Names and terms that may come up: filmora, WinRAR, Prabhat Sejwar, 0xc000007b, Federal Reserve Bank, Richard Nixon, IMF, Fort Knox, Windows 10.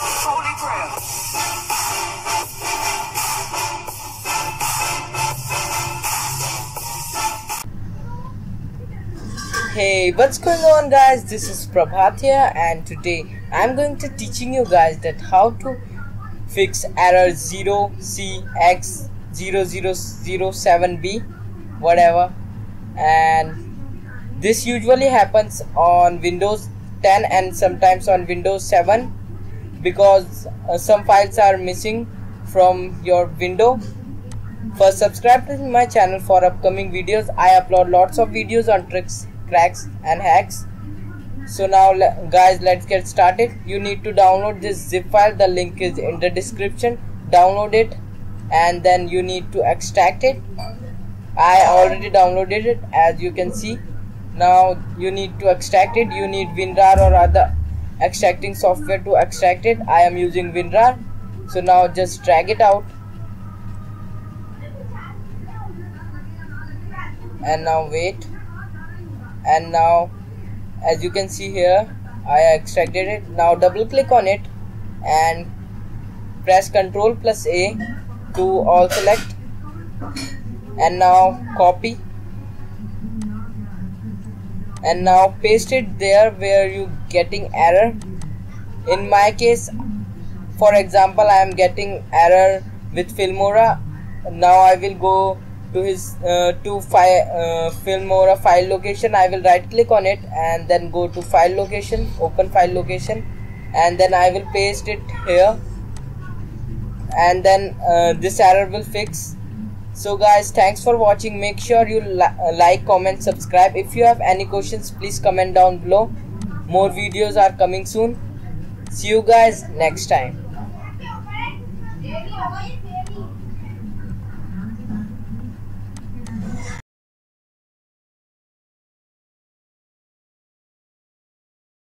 Holy Grail. Hey, what's going on guys? This is Prabhat here, and today I'm going to teaching you guys that how to fix error 0xc000007b whatever, and this usually happens on Windows 10 and sometimes on Windows 7 because some files are missing from your window. First, subscribe to my channel for upcoming videos. I upload lots of videos on tricks, cracks and hacks. So now guys, let's get started. You need to download this zip file. The link is in the description. Download it and then you need to extract it. I already downloaded it, as you can see. Now you need to extract it. You need WinRAR or other extracting software to extract it. I am using WinRAR. So now just drag it out. And now wait. And now, as you can see here, I extracted it. Now double click on it and press Ctrl plus A to all select. And now copy. And now paste it there where you getting error. In my case, for example, I am getting error with Filmora. Now I will go to his Filmora file location. I will right click on it and then go to file location, open file location, and then I will paste it here, and then this error will fix. So guys, thanks for watching. Make sure you like, comment, subscribe. If you have any questions, please comment down below. More videos are coming soon. See you guys next time.